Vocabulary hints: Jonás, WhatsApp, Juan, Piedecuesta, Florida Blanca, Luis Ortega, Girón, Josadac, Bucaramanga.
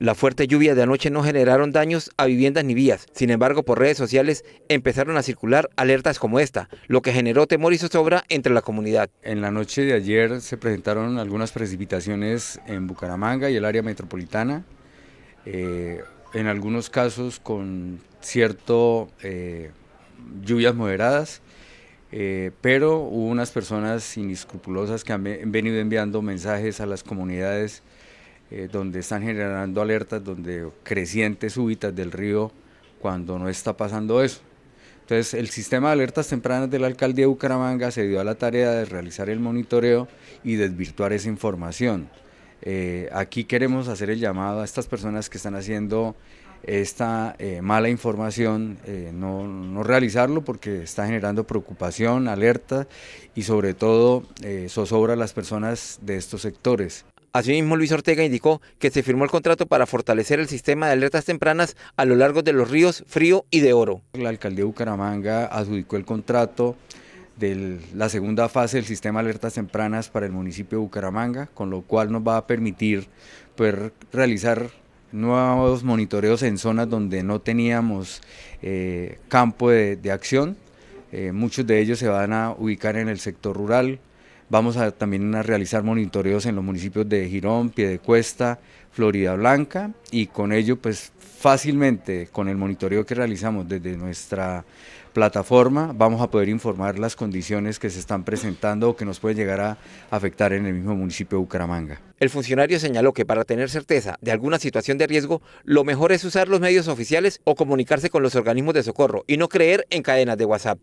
Las fuertes lluvias de anoche no generaron daños a viviendas ni vías. Sin embargo, por redes sociales empezaron a circular alertas como esta, lo que generó temor y zozobra entre la comunidad. En la noche de ayer se presentaron algunas precipitaciones en Bucaramanga y el área metropolitana, en algunos casos con cierto lluvias moderadas, pero hubo unas personas inescrupulosas que han venido enviando mensajes a las comunidades donde están generando alertas, donde crecientes súbitas del río cuando no está pasando eso. Entonces el sistema de alertas tempranas de la alcaldía de Bucaramanga se dio a la tarea de realizar el monitoreo y desvirtuar esa información. Aquí queremos hacer el llamado a estas personas que están haciendo esta mala información, no realizarlo, porque está generando preocupación, alerta y sobre todo zozobra a las personas de estos sectores. Asimismo, Luis Ortega indicó que se firmó el contrato para fortalecer el sistema de alertas tempranas a lo largo de los ríos Frío y de Oro. La alcaldía de Bucaramanga adjudicó el contrato de la segunda fase del sistema de alertas tempranas para el municipio de Bucaramanga, con lo cual nos va a permitir poder realizar nuevos monitoreos en zonas donde no teníamos campo de acción. Muchos de ellos se van a ubicar en el sector rural. Vamos a también a realizar monitoreos en los municipios de Girón, Piedecuesta, Florida Blanca, y con ello pues fácilmente, con el monitoreo que realizamos desde nuestra plataforma, vamos a poder informar las condiciones que se están presentando o que nos pueden llegar a afectar en el mismo municipio de Bucaramanga. El funcionario señaló que para tener certeza de alguna situación de riesgo, lo mejor es usar los medios oficiales o comunicarse con los organismos de socorro y no creer en cadenas de WhatsApp.